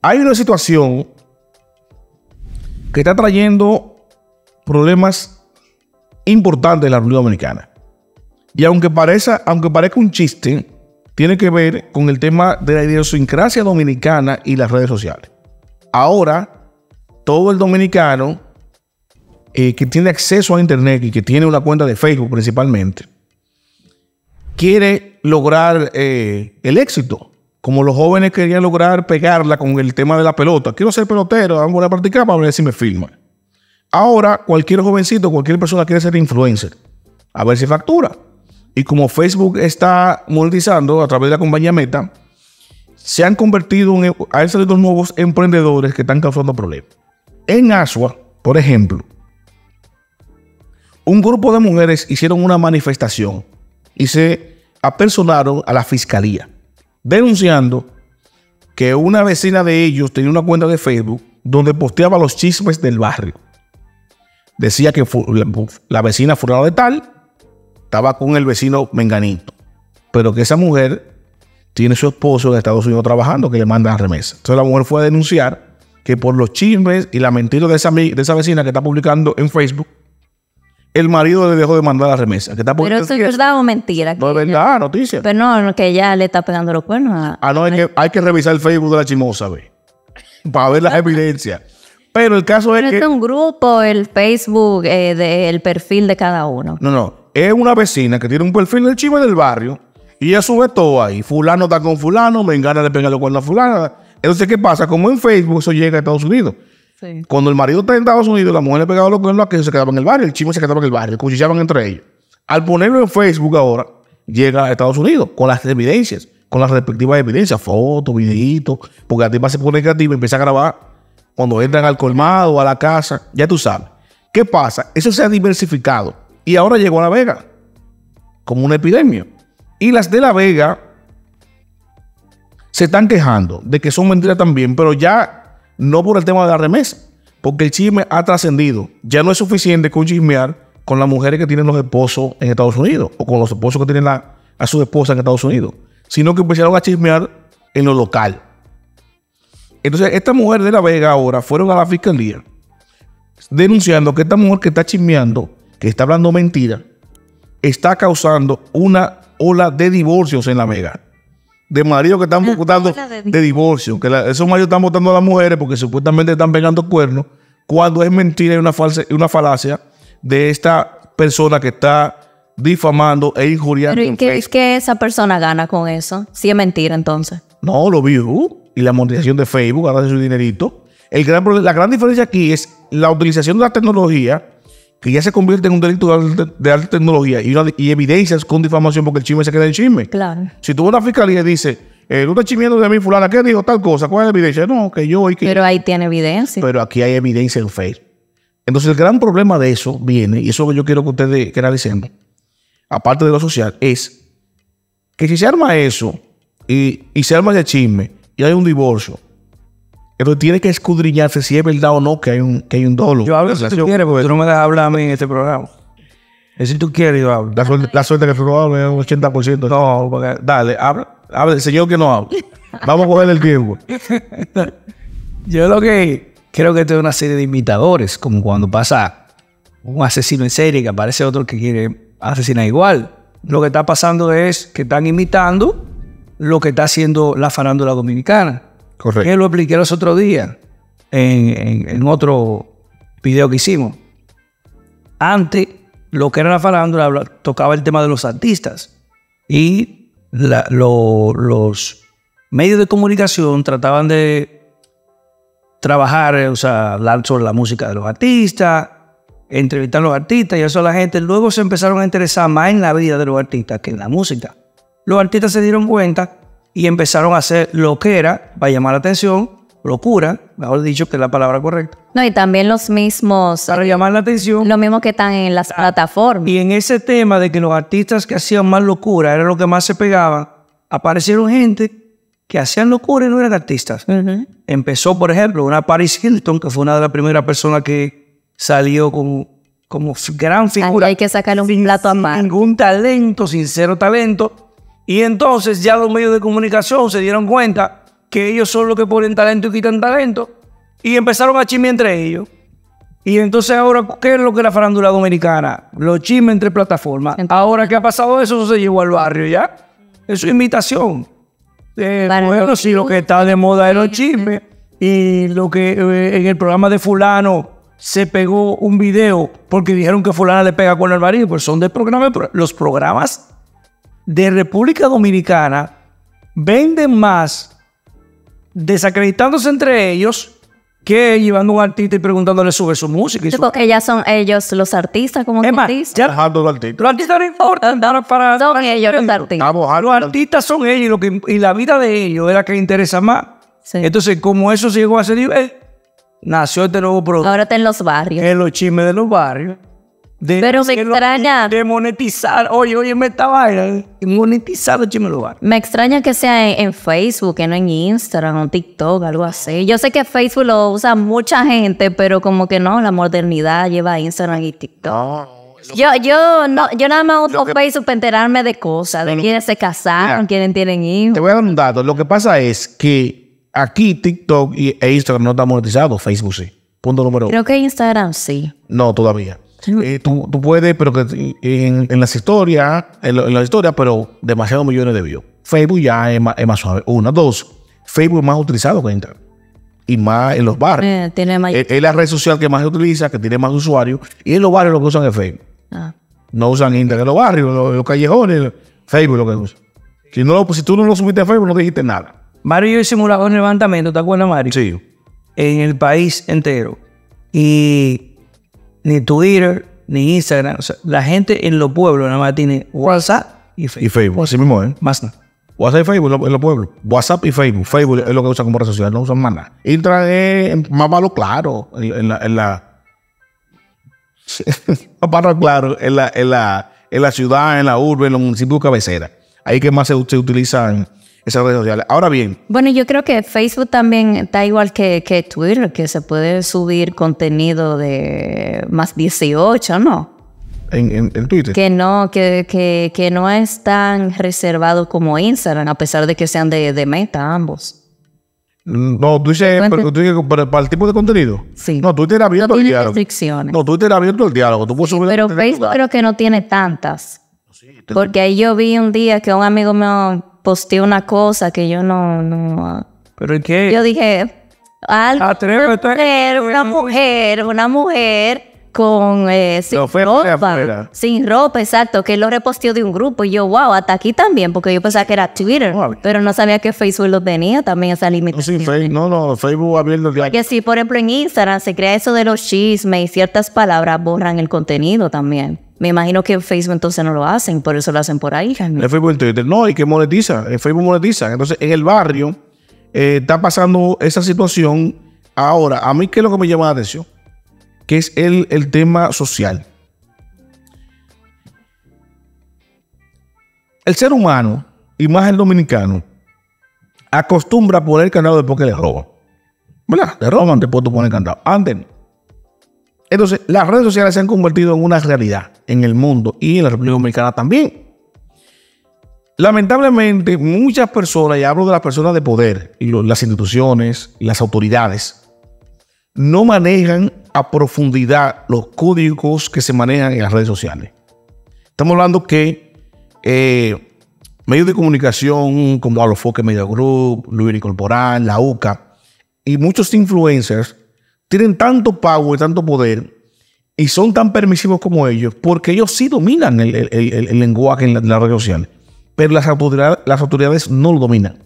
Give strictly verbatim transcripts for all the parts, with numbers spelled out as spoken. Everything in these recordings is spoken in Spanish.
Hay una situación que está trayendo problemas importantes en la República Dominicana. Y aunque parezca, aunque parezca un chiste, tiene que ver con el tema de la idiosincrasia dominicana y las redes sociales. Ahora, todo el dominicano eh, que tiene acceso a Internet y que tiene una cuenta de Facebook principalmente, quiere lograr eh, el éxito. Como los jóvenes querían lograr pegarla con el tema de la pelota. Quiero ser pelotero, vamos a practicar para ver si me firman. Ahora, cualquier jovencito, cualquier persona quiere ser influencer. A ver si factura. Y como Facebook está monetizando a través de la compañía Meta, se han convertido en, a esos dos nuevos emprendedores que están causando problemas. En Aswa, por ejemplo, un grupo de mujeres hicieron una manifestación y se apersonaron a la fiscalía, denunciando que una vecina de ellos tenía una cuenta de Facebook donde posteaba los chismes del barrio. Decía que la vecina fulana de tal estaba con el vecino menganito, pero que esa mujer tiene su esposo en Estados Unidos trabajando, que le mandan remesas. Entonces la mujer fue a denunciar que por los chismes y la mentira de esa, de esa vecina que está publicando en Facebook, el marido le dejó de mandar la remesa. Que está por... Pero eso es verdad o mentira. No es verdad, noticia. Pero no, que ya le está pegando los cuernos a... Ah, no, es que hay que revisar el Facebook de la chimosa, ¿ve? Para ver las evidencias. Pero el caso Pero es este que... Pero es un grupo, el Facebook, eh, del perfil de cada uno. No, no. Es una vecina que tiene un perfil del chisme del barrio y ella sube todo ahí. Fulano está con fulano, me engana de pegar los cuernos a fulana. Entonces, ¿qué pasa? Como en Facebook eso llega a Estados Unidos. Sí. Cuando el marido está en Estados Unidos, la mujer le pegaba los cuernos a que se quedaba en el barrio, el chisme se quedaba en el barrio, cuchillaban entre ellos. Al ponerlo en Facebook ahora, llega a Estados Unidos con las evidencias, con las respectivas evidencias, fotos, videitos, porque la tipa se pone creativa y empieza a grabar cuando entran al colmado, a la casa, ya tú sabes. ¿Qué pasa? Eso se ha diversificado y ahora llegó a La Vega como una epidemia. Y las de La Vega se están quejando de que son mentiras también, pero ya... No por el tema de la remesa, porque el chisme ha trascendido. Ya no es suficiente con chismear con las mujeres que tienen los esposos en Estados Unidos o con los esposos que tienen la, a sus esposas en Estados Unidos, sino que empezaron a chismear en lo local. Entonces, esta mujer de La Vega ahora fueron a la fiscalía denunciando que esta mujer que está chismeando, que está hablando mentira, está causando una ola de divorcios en La Vega. De maridos que están votando de, de divorcio, que la, esos maridos están votando a las mujeres porque supuestamente están pegando cuernos, cuando es mentira y una, falsa, una falacia de esta persona que está difamando e injuriando. Pero ¿qué es que esa persona gana con eso? Si es mentira, entonces. No, lo vio. Y la monetización de Facebook, gana su dinerito. El gran, la gran diferencia aquí es la utilización de la tecnología, que ya se convierte en un delito de alta tecnología y, una, y evidencias con difamación, porque el chisme se queda en chisme. Claro. Si tú vas a la fiscalía y dices, eh, tú estás chismeando de mí, fulana, ¿qué dijo tal cosa? ¿Cuál es la evidencia? No, que yo... Y que... Pero ahí tiene evidencia. Pero aquí hay evidencia en Facebook. Entonces el gran problema de eso viene, y eso que yo quiero que ustedes que analicen, aparte de lo social, es que si se arma eso y, y se arma ese chisme y hay un divorcio, entonces tiene que escudriñarse si es verdad o no que hay un, que hay un dolo. Yo hablo si tú quieres, porque tú no me dejas hablar a mí en este programa. Es si tú quieres, yo hablo. La suerte, la suerte que tú no hablas es un ochenta por ciento. No, porque, dale, habla. Habla, señor que no habla. Vamos a coger el tiempo. Yo lo que creo que esto es una serie de imitadores, como cuando pasa un asesino en serie que aparece otro que quiere asesinar igual. Lo que está pasando es que están imitando lo que está haciendo la farándula dominicana. Correcto. Que lo expliqué los otros días en, en, en otro video que hicimos. Antes, lo que era la farándula tocaba el tema de los artistas y la, lo, los medios de comunicación trataban de trabajar, o sea, hablar sobre la música de los artistas, entrevistar a los artistas y eso a la gente. Luego se empezaron a interesar más en la vida de los artistas que en la música. Los artistas se dieron cuenta y empezaron a hacer lo que era, para llamar la atención, locura, mejor dicho, que es la palabra correcta. No, y también los mismos... Para llamar la atención. Los mismos que están en las plataformas. Y en ese tema de que los artistas que hacían más locura era lo que más se pegaban, aparecieron gente que hacían locura y no eran artistas. Uh-huh. Empezó, por ejemplo, una Paris Hilton, que fue una de las primeras personas que salió con como gran figura. Ahí hay que sacarle un sin, plato a mano. Sin ningún talento, sin cero talento. Y entonces ya los medios de comunicación se dieron cuenta que ellos son los que ponen talento y quitan talento. Y empezaron a chismear entre ellos. Y entonces ahora, ¿qué es lo que es la farándula dominicana? Los chismes entre plataformas. Entonces, ahora que ha pasado eso, eso se llevó al barrio ya. Es su invitación. Eh, bueno, sí, lo que está de moda es los chismes. Y lo que eh, en el programa de fulano se pegó un video porque dijeron que fulana le pega con el marido. Pues son de programa. Los programas de República Dominicana venden más desacreditándose entre ellos que llevando a un artista y preguntándole sobre su música. Y sí, su... Porque ya son ellos los artistas, como es artistas. Ya... Los artistas. Los artistas no importan. Para, para son para ellos los artistas. Los, los artistas son ellos y, lo que, y la vida de ellos es la que interesa más. Sí. Entonces, como eso se llegó a ese nivel, nació este nuevo producto. Ahora está en los barrios. En los chismes de los barrios. De, Pero me extraña. Lo, de monetizar. Oye, oye, me está bailando. Monetizar los chismes de los barrios. Me extraña que sea en, en Facebook, que no en Instagram o TikTok, algo así. Yo sé que Facebook lo usa mucha gente, pero como que no, la modernidad lleva a Instagram y TikTok. No. Yo, yo, no, yo nada más uso Facebook para enterarme de cosas, de quiénes se casaron, quiénes tienen hijos. Te voy a dar un dato. Lo que pasa es que aquí TikTok e Instagram no están monetizados, Facebook sí. Punto número uno. Creo que Instagram sí. No, todavía. Eh, tú, tú puedes, pero que en, en las historias, en, en las historias, pero demasiados millones de views. Facebook ya es más, es más suave. Una, dos. Facebook es más utilizado que Instagram. Y más en los barrios. Eh, tiene mayor... es, es la red social que más se utiliza, que tiene más usuarios. Y en los barrios lo que usan es Facebook. Ah. No usan Instagram en los barrios, en los, los callejones. Facebook lo que usan. Si, no, si tú no lo subiste a Facebook, no dijiste nada. Mario y yo simulamos un levantamiento, ¿te acuerdas, Mario? Sí. En el país entero. Y... ni Twitter, ni Instagram. O sea, la gente en los pueblos nada más tiene WhatsApp y Facebook. Y Facebook. Así mismo, ¿eh? Más nada. WhatsApp y Facebook en los pueblos. WhatsApp y Facebook. Facebook es lo que usan como red social, no usan más nada. Instagram es más malo, claro. En la. En la más malo, claro. En la, en, la, en la ciudad, en la urbe, en los municipios cabecera. Ahí que más se, se utilizan esas redes sociales. Ahora bien. Bueno, yo creo que Facebook también está igual que, que Twitter, que se puede subir contenido de más dieciocho, ¿no? En, en, en Twitter. Que no, que, que, que no es tan reservado como Instagram, a pesar de que sean de, de meta ambos. No, tú dices, pero, tú dices para, para el tipo de contenido. Sí. No, Twitter abierto no el diálogo. No, Twitter abierto el diálogo. Tú puedes subir, pero Facebook creo que no tiene tantas. Sí, porque ahí yo vi un día que un amigo me... posteé una cosa que yo no... no ¿Pero qué? Yo dije... Algo, Atrévete. Una mujer, una mujer, una mujer con... Eh, sin no, fue ropa. Afuera. Sin ropa, exacto. Que lo reposteó de un grupo. Y yo, wow, hasta aquí también. Porque yo pensaba que era Twitter. No, pero no sabía que Facebook lo tenía también, esa limitación. No, sí, no, no, Facebook abierto... Que sí, por ejemplo, en Instagram se crea eso de los chismes y ciertas palabras borran el contenido también. Me imagino que en Facebook entonces no lo hacen, por eso lo hacen por ahí. En Facebook y Twitter no, y que monetiza, en Facebook monetiza. Entonces, en el barrio eh, está pasando esa situación. Ahora, a mí, ¿qué es lo que me llama la atención? Que es el, el tema social. El ser humano, y más el dominicano, acostumbra a poner candado después que le roban. ¿Verdad? Le roban después de poner candado. Antes no. Entonces, las redes sociales se han convertido en una realidad en el mundo y en la República Dominicana también. Lamentablemente, muchas personas, y hablo de las personas de poder, y lo, las instituciones, y las autoridades, no manejan a profundidad los códigos que se manejan en las redes sociales. Estamos hablando que eh, medios de comunicación como Alofoke Media Group, Luis Incorporán, la U C A, y muchos influencers tienen tanto power, tanto poder y son tan permisivos como ellos porque ellos sí dominan el, el, el, el lenguaje en las la redes sociales, pero las autoridades, las autoridades no lo dominan.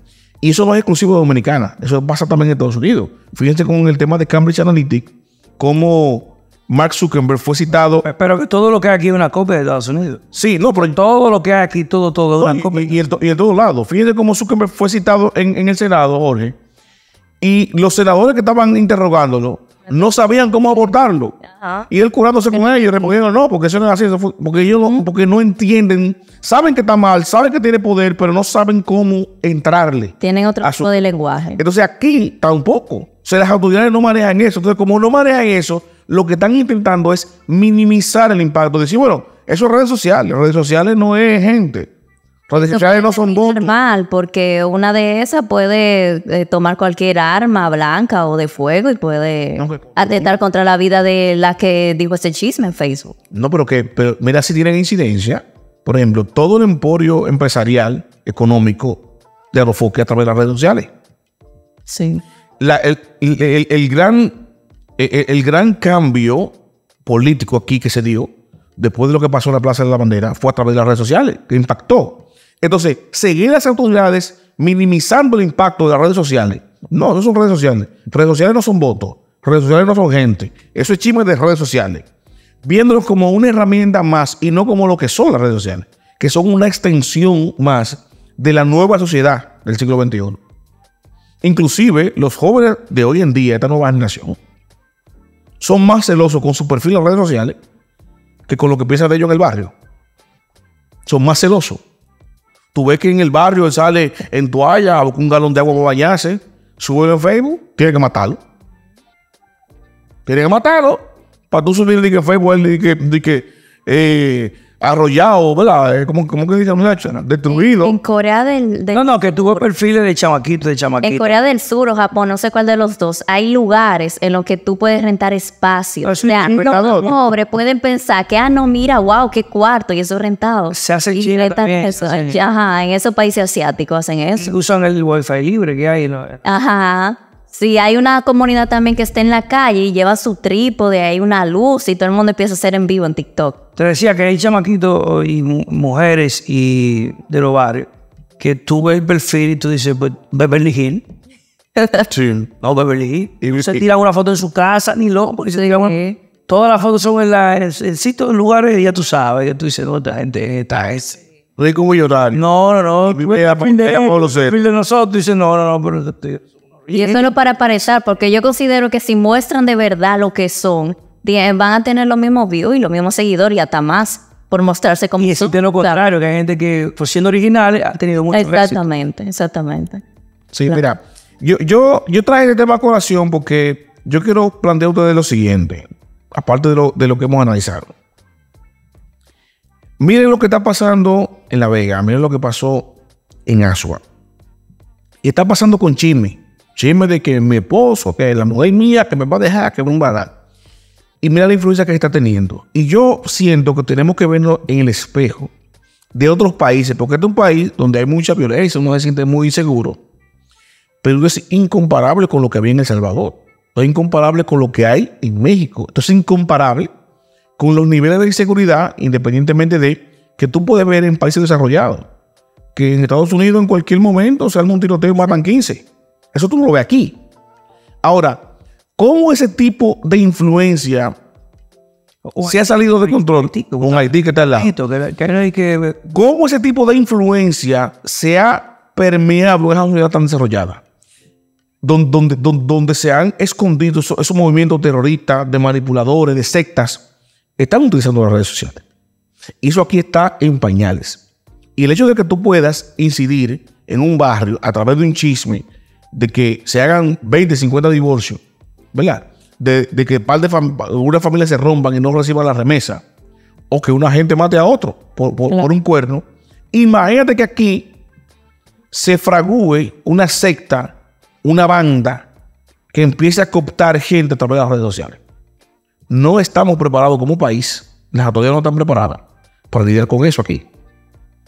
Y eso no es exclusivo de Dominicana, eso pasa también en Estados Unidos. Fíjense con el tema de Cambridge Analytics, como Mark Zuckerberg fue citado. Pero que todo lo que hay aquí es una copia de Estados Unidos. Sí, no, pero todo lo que hay aquí, todo, todo es una copia. Y, y, el, y de todos lados. Fíjense cómo Zuckerberg fue citado en, en el Senado, Jorge, y los senadores que estaban interrogándolo no sabían cómo abordarlo. Ajá. Y él curándose con ellos, respondiendo no, porque eso no es así, porque ellos no, porque no entienden saben que está mal, saben que tiene poder, pero no saben cómo entrarle. Tienen otro tipo su... de lenguaje. Entonces aquí tampoco. O sea, las autoridades no manejan eso. Entonces, como no manejan eso, lo que están intentando es minimizar el impacto. Decir, bueno, eso es redes sociales. Redes sociales no es gente. Redes sociales no son bots. Es normal, porque una de esas puede eh, tomar cualquier arma blanca o de fuego y puede no, que, atentar no. contra la vida de la que dijo ese chisme en Facebook. No, pero que, pero mira si tienen incidencia. Por ejemplo, todo el emporio empresarial, económico, de Alofoke a través de las redes sociales. Sí. La, el, el, el, el, gran, el, el gran cambio político aquí que se dio, después de lo que pasó en la Plaza de la Bandera, fue a través de las redes sociales, que impactó. Entonces, seguir las autoridades minimizando el impacto de las redes sociales. No, no son redes sociales. Redes sociales no son votos. Redes sociales no son gente. Eso es chisme de redes sociales. Viéndolos como una herramienta más y no como lo que son las redes sociales, que son una extensión más de la nueva sociedad del siglo veintiuno. Inclusive, los jóvenes de hoy en día, esta nueva generación, son más celosos con su perfil en las redes sociales que con lo que piensan de ellos en el barrio. Son más celosos. Tú ves que en el barrio él sale en toalla, busca un galón de agua para bañarse, sube en Facebook, tiene que matarlo. Tiene que matarlo. Para tú subir en Facebook, él dice que eh, arrollado, ¿verdad? ¿Cómo, cómo que dice muchacho? Destruido. En Corea del, del... No, no, que tuvo perfiles de chamaquito, de chamaquito. En Corea del Sur o Japón, no sé cuál de los dos, hay lugares en los que tú puedes rentar espacio. O sea, los no, no. pobres pueden pensar que, ah, no, mira, wow, qué cuarto, y eso es rentado. Se hace y China también. Eso. Sí. Ajá, en esos países asiáticos hacen eso. Usan el wifi libre que hay. ¿No? Ajá. Si sí, hay una comunidad también que está en la calle y lleva su trípode, hay una luz y todo el mundo empieza a hacer en vivo en TikTok. Te decía que hay chamaquitos y mujeres y de los barrios que tú ves el perfil y tú dices, Beverly Hills. Sí. No, Beverly Hills. No se tiran una foto en su casa, ni loco, porque se digan, bueno, todas las fotos son en, la, en, el, en sitios, en lugares, y ya tú sabes, que tú dices, no, esta gente está ese. No hay como llorar. No, no, no. El perfil de nosotros, tú dices, no, no, no, pero... Tío. Y eso no para aparentar, porque yo considero que si muestran de verdad lo que son, van a tener los mismos views y los mismos seguidores y hasta más por mostrarse como son. Y existe lo contrario, que hay gente que, por siendo originales, ha tenido mucho éxito. Exactamente, exactamente. Sí, claro. Mira, yo, yo, yo traje este tema a colación porque yo quiero plantear a ustedes lo siguiente, aparte de lo, de lo que hemos analizado. Miren lo que está pasando en La Vega, miren lo que pasó en Aswa. Y está pasando con Chisme. Chisme de que mi esposo, que la mujer mía, que me va a dejar, que me va a dar. Y mira la influencia que está teniendo. Y yo siento que tenemos que vernos en el espejo de otros países, porque este es un país donde hay mucha violencia, uno se siente muy inseguro, pero es incomparable con lo que había en El Salvador, es incomparable con lo que hay en México, entonces es incomparable con los niveles de inseguridad, independientemente de que tú puedes ver en países desarrollados, que en Estados Unidos en cualquier momento se arma un tiroteo y matan quince. Eso tú no lo ves aquí. Ahora, ¿cómo ese tipo de influencia o se Haití, ha salido de control? Haití, con Haití que está al lado. ¿Cómo ese tipo de influencia se ha permeado en esa sociedad tan desarrollada? Donde, donde, donde, donde se han escondido esos, esos movimientos terroristas, de manipuladores, de sectas. Están utilizando las redes sociales. Y eso aquí está en pañales. Y el hecho de que tú puedas incidir en un barrio a través de un chisme, de que se hagan veinte, cincuenta divorcios, ¿verdad? De, de que par de fam una familia se rompan y no reciban la remesa, o que una gente mate a otro por, por, claro. por un cuerno. Imagínate que aquí se fragúe una secta, una banda que empiece a cooptar gente a través de las redes sociales. No estamos preparados como país, las autoridades no están preparadas para lidiar con eso aquí,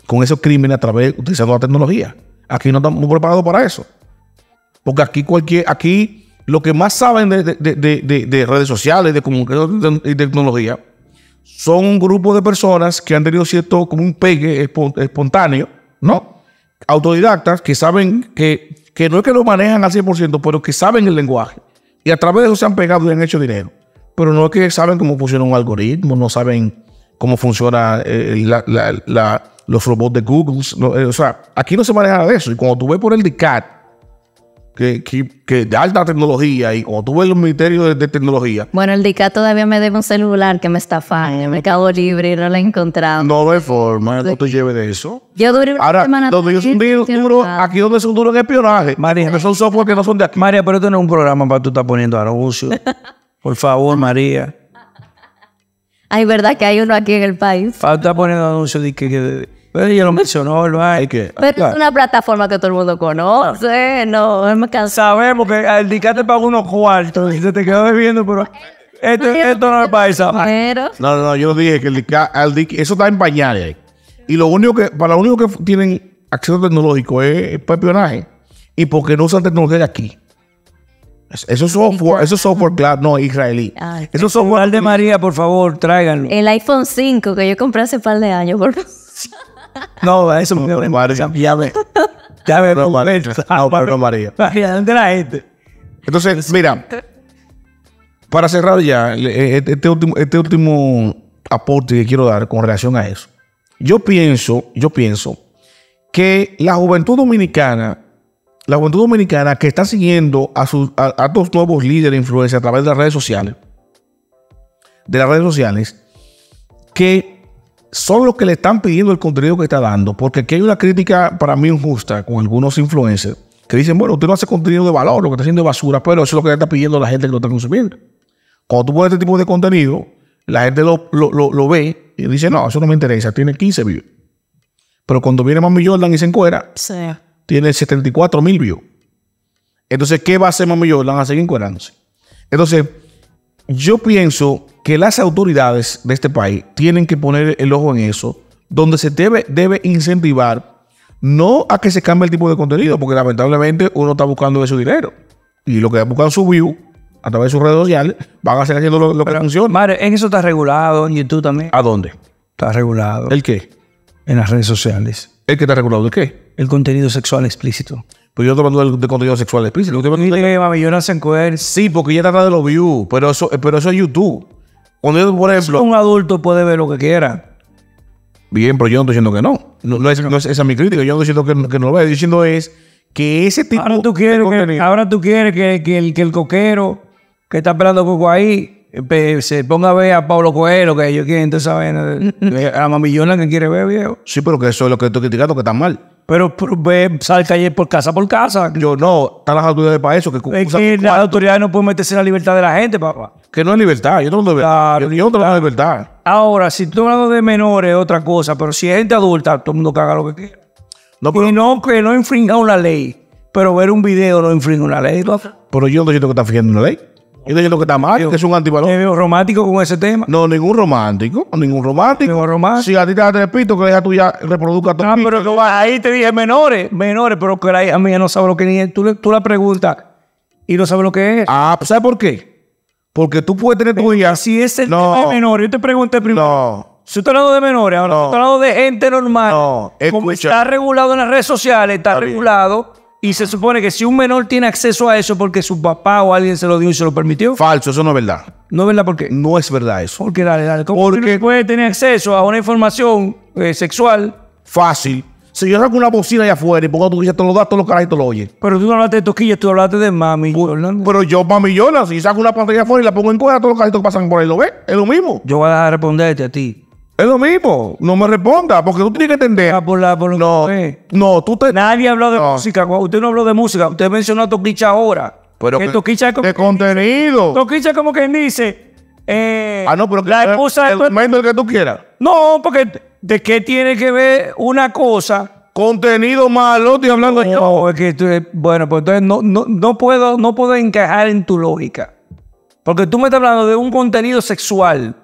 con esos crímenes a través utilizando la tecnología. Aquí no estamos preparados para eso. Porque aquí cualquier, aquí lo que más saben de, de, de, de, de redes sociales, de comunicación y tecnología, son un grupo de personas que han tenido cierto, como un pegue espontáneo, ¿no? Autodidactas que saben que, que no es que lo manejan al cien por ciento, pero que saben el lenguaje. Y a través de eso se han pegado y han hecho dinero. Pero no es que saben cómo funciona un algoritmo, no saben cómo funciona eh, la, la, la, los robots de Google. No, eh, o sea, aquí no se maneja nada de eso. Y cuando tú ves por el D I C A T, que, que, que de alta tecnología, y cuando tú ves los ministerios de, de tecnología... Bueno, el D I C A todavía me debe un celular que me estafaron en el Mercado Libre y no lo he encontrado. No hay forma, no te lleves de eso. Yo duré una Ahora, semana... Ahora, aquí donde es un duro en espionaje. María, no son software que no son de aquí. María, pero esto no es un programa para tú estar poniendo anuncios. Por favor, María. Ay, ¿verdad que hay uno aquí en el país? Para estar poniendo anuncios de que... que Pero ella lo mencionó, lo hay que... Pero claro, es una plataforma que todo el mundo conoce, no, me canso. Sabemos que el D I C A te pagó unos cuartos y se te quedó bebiendo, pero esto, esto no es país. No, no, no, yo dije que el D I C A, el D I C A, eso está en pañales. Y lo único que, para lo único que tienen acceso tecnológico es, es para espionaje. Y porque no usan tecnología de aquí. Eso es software, eso software, claro, no, israelí. Ay, eso es software de María, por favor, tráiganlo. El iPhone cinco que yo compré hace un par de años, por favor. No, eso me no, María. Ya ve. Ya ve. No, María. No, pero María. María, ¿dónde la gente? Entonces, mira, para cerrar ya, este último, este último aporte que quiero dar con relación a eso. Yo pienso, yo pienso que la juventud dominicana, la juventud dominicana que está siguiendo a, sus, a, a estos nuevos líderes de influencia a través de las redes sociales, de las redes sociales, que son los que le están pidiendo el contenido que está dando, porque aquí hay una crítica para mí injusta con algunos influencers que dicen, bueno, usted no hace contenido de valor, lo que está haciendo es basura, pero eso es lo que le está pidiendo a la gente que lo está consumiendo. Cuando tú pones este tipo de contenido, la gente lo, lo, lo, lo ve y dice, no, eso no me interesa, tiene quince views. Pero cuando viene Mami Jordan y se encuera, sí, tiene setenta y cuatro mil views. Entonces, ¿qué va a hacer Mami Jordan? A seguir encuerándose. Entonces, yo pienso que las autoridades de este país tienen que poner el ojo en eso, donde se debe, debe incentivar, no a que se cambie el tipo de contenido, porque lamentablemente uno está buscando su dinero. Y lo que buscan su view a través de sus redes sociales van a seguir haciendo lo, lo Pero, que funciona. Madre, ¿en eso está regulado en YouTube también? ¿A dónde? Está regulado. ¿El qué? En las redes sociales. ¿El qué está regulado? ¿El qué? El contenido sexual explícito. Pero yo estoy hablando de contenido sexual explícito. Sí, porque ya trata de los views, pero eso, pero eso es YouTube. Cuando yo, por ejemplo... Un adulto puede ver lo que quiera. Bien, pero yo no estoy diciendo que no. No, no, es, no es, esa es mi crítica. Yo no estoy diciendo que, que no lo veo. Estoy diciendo es que ese tipo ahora tú quieres de que, ahora tú quieres que, que, el, que el coquero que está esperando coco ahí se ponga a ver a Pablo Coelho, que ellos quieren esa vaina. A Mami Jordan que quiere ver, viejo. Sí, pero que eso es lo que estoy criticando, que está mal. Pero, pero ve, sale calle por casa por casa. Yo no, están las autoridades para eso. Que, es que las autoridades no pueden meterse en la libertad de la gente, papá. Que no es libertad, yo no lo claro, yo, yo no claro. libertad. Ahora, si tú hablas de menores, otra cosa, pero si es gente adulta, todo el mundo caga lo que quiera. No, pero, y no, que no infringa una ley, pero ver un video no infringe una ley. ¿No? Pero yo no siento que está fingiendo una ley. Yo no siento que está mal, yo, que es un antivalor. ¿Te veo romántico con ese tema? No, ningún romántico, ningún romántico. Ningún romántico. Si a ti te da tres pitos, que deja tú ya reproduzca todo. Ah, no, pero que ahí te dije menores, menores, pero que la hija mía no sabe lo que ni es. Tú, tú la preguntas y no sabe lo que es. Ah, ¿sabes por qué? Porque tú puedes tener tu hija. Si es el no, tema de menores, yo te pregunté primero. No. Si usted hablando de menores, ahora no, usted hablando de gente normal. No. Escucha. Como está regulado en las redes sociales, está, está regulado. Bien. Y se supone que si un menor tiene acceso a eso porque su papá o alguien se lo dio y se lo permitió. Falso, eso no es verdad. No es verdad, ¿por qué? No es verdad eso. Porque dale, dale. ¿Cómo porque puede tener acceso a una información eh, sexual? Fácil. Si yo saco una bocina allá afuera y pongo tu guía, te lo das, todos los carajitos lo oyen. Pero tú no hablaste de Tokischa, tú hablaste de Mami Jordan. Pero yo, Mami Jordan, si saco una pantalla afuera y la pongo en cuerda, todos los carajitos que pasan por ahí lo ven. Es lo mismo. Yo voy a dejar de responderte a ti. Es lo mismo. No me responda, porque tú tienes que entender. Ah, por la, por no, que no, tú te... Nadie habló de no. música. Usted no habló de música. Usted mencionó a Tokischa ahora. Pero que, que Tokischa es como... De contenido. Tokischa como quien dice... Eh, ah, no, pero... La que, esposa el, de... El, el, el que tú quieras. No, porque... ¿De qué tiene que ver una cosa? Contenido malo, estoy hablando no, yo. No, es que, bueno, pues entonces no, no, no, puedo, no puedo encajar en tu lógica. Porque tú me estás hablando de un contenido sexual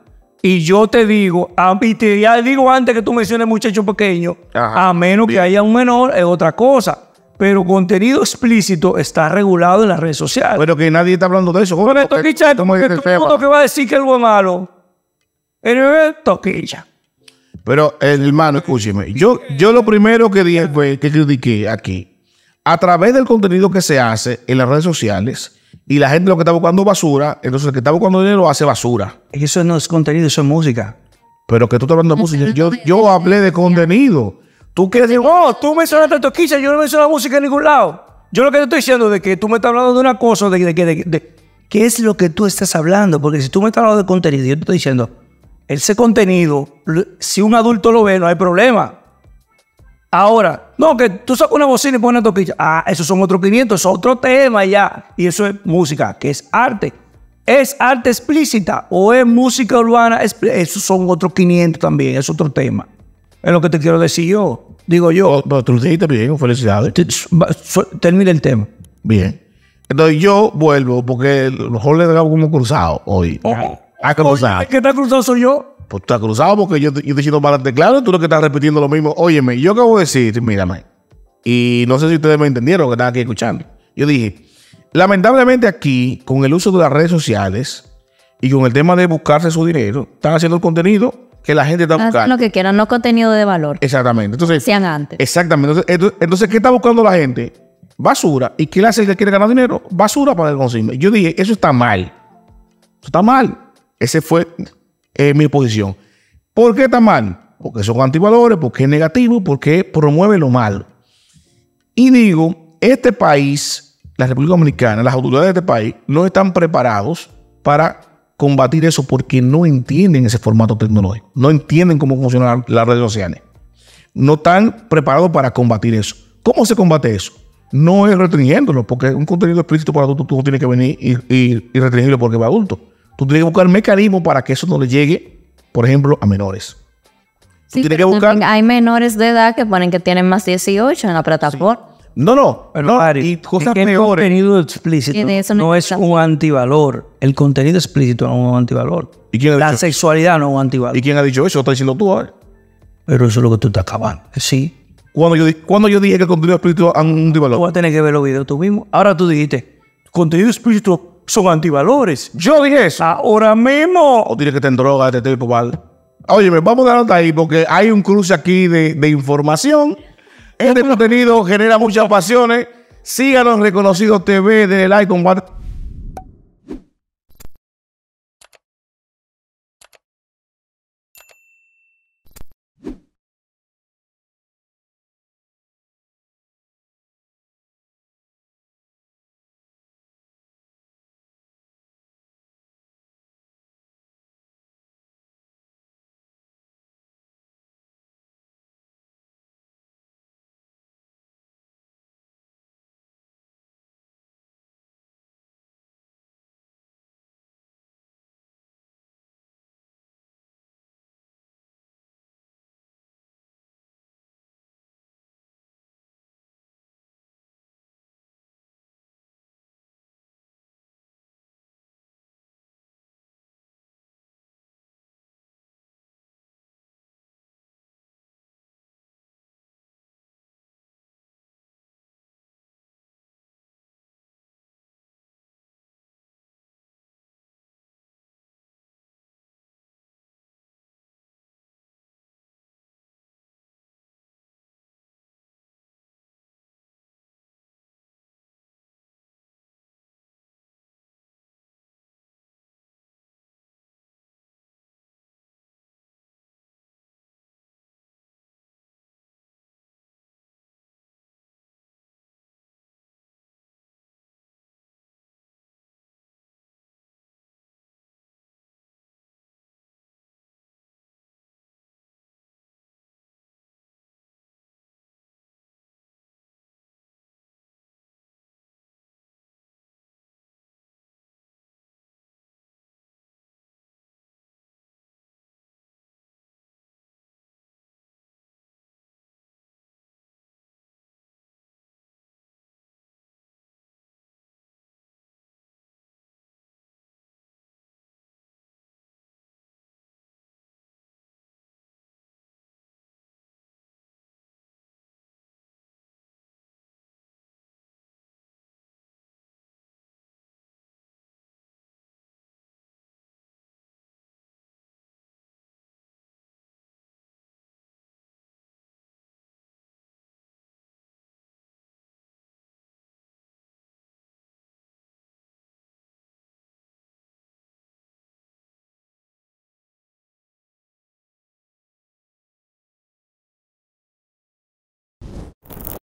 y yo te digo, a, y te ya digo antes que tú menciones muchacho pequeño, ajá, a menos bien que haya un menor, es otra cosa. Pero contenido explícito está regulado en las redes sociales. Pero que nadie está hablando de eso. Pero esto es todo el mundo que va a decir que algo es malo. Tokischa. Pero, hermano, escúcheme. Yo, yo lo primero que dije fue que critiqué aquí. A través del contenido que se hace en las redes sociales y la gente lo que está buscando basura, entonces el que está buscando dinero hace basura. Eso no es contenido, eso es música. Pero que tú estás hablando de música. Yo, yo hablé de contenido. Tú quieres decir, oh, tú mencionaste a Tokischa, yo no menciono la música en ningún lado. Yo lo que te estoy diciendo es que tú me estás hablando de una cosa, de, de, de, de, de qué es lo que tú estás hablando. Porque si tú me estás hablando de contenido, yo te estoy diciendo, ese contenido, si un adulto lo ve, no hay problema. Ahora, no, que tú sacas una bocina y pones Tokischa. Ah, esos son otros quinientos, es otro tema ya. Y eso es música, que es arte. ¿Es arte explícita o es música urbana? Esos son otros quinientos también, es otro tema. Es lo que te quiero decir yo, digo yo. Pero tú lo dijiste bien, felicidades. Termina el tema. Bien. Entonces yo vuelvo, porque mejor le dejamos como cruzado hoy. Ah, cruzado. ¿El que está cruzado soy yo? Pues tú estás cruzado porque yo, yo te he dicho para adelante, claro, tú lo que estás repitiendo lo mismo. Óyeme, yo acabo de decir, mírame, y no sé si ustedes me entendieron que están aquí escuchando. Yo dije, lamentablemente aquí, con el uso de las redes sociales y con el tema de buscarse su dinero, están haciendo el contenido que la gente está Hacen buscando. Lo que quieran, no contenido de valor. Exactamente. Entonces, sean antes. Exactamente. Entonces, entonces, ¿qué está buscando la gente? Basura. ¿Y qué le hace que quiere ganar dinero? Basura para el consumo. Yo dije, eso está mal. Eso está mal. Ese fue... Eh, mi posición. ¿Por qué está mal? Porque son antivalores, porque es negativo, porque promueve lo malo. Y digo, este país, la República Dominicana, las autoridades de este país no están preparados para combatir eso porque no entienden ese formato tecnológico, no entienden cómo funcionan las redes sociales, no están preparados para combatir eso. ¿Cómo se combate eso? No es restringiéndolo, porque un contenido explícito para adultos tú no tienes que venir y, y, y restringirlo porque va adulto. Tú tienes que buscar mecanismos para que eso no le llegue, por ejemplo, a menores. Sí, tú tienes que buscar... Hay menores de edad que ponen que tienen más dieciocho en la plataforma. Sí. No, no, pero no. Mario, y cosas peores. El contenido explícito no, no es un antivalor. El contenido explícito no es un antivalor. ¿Y quién ha dicho? La sexualidad no es un antivalor. ¿Y quién ha dicho eso? Lo estás diciendo tú ahora. Pero eso es lo que tú estás acabando. Sí. Cuando yo, cuando yo dije que el contenido explícito es un antivalor. Tú vas a tener que ver los videos tú mismo. Ahora tú dijiste, contenido explícito... son antivalores. Yo dije eso. Ahora mismo. O tienes que tener droga, este tipo, ¿vale? Óyeme, vamos a dar nota ahí porque hay un cruce aquí de, de información. Este contenido genera muchas pasiones. Síganos Reconocidos T V, denle like, comparte.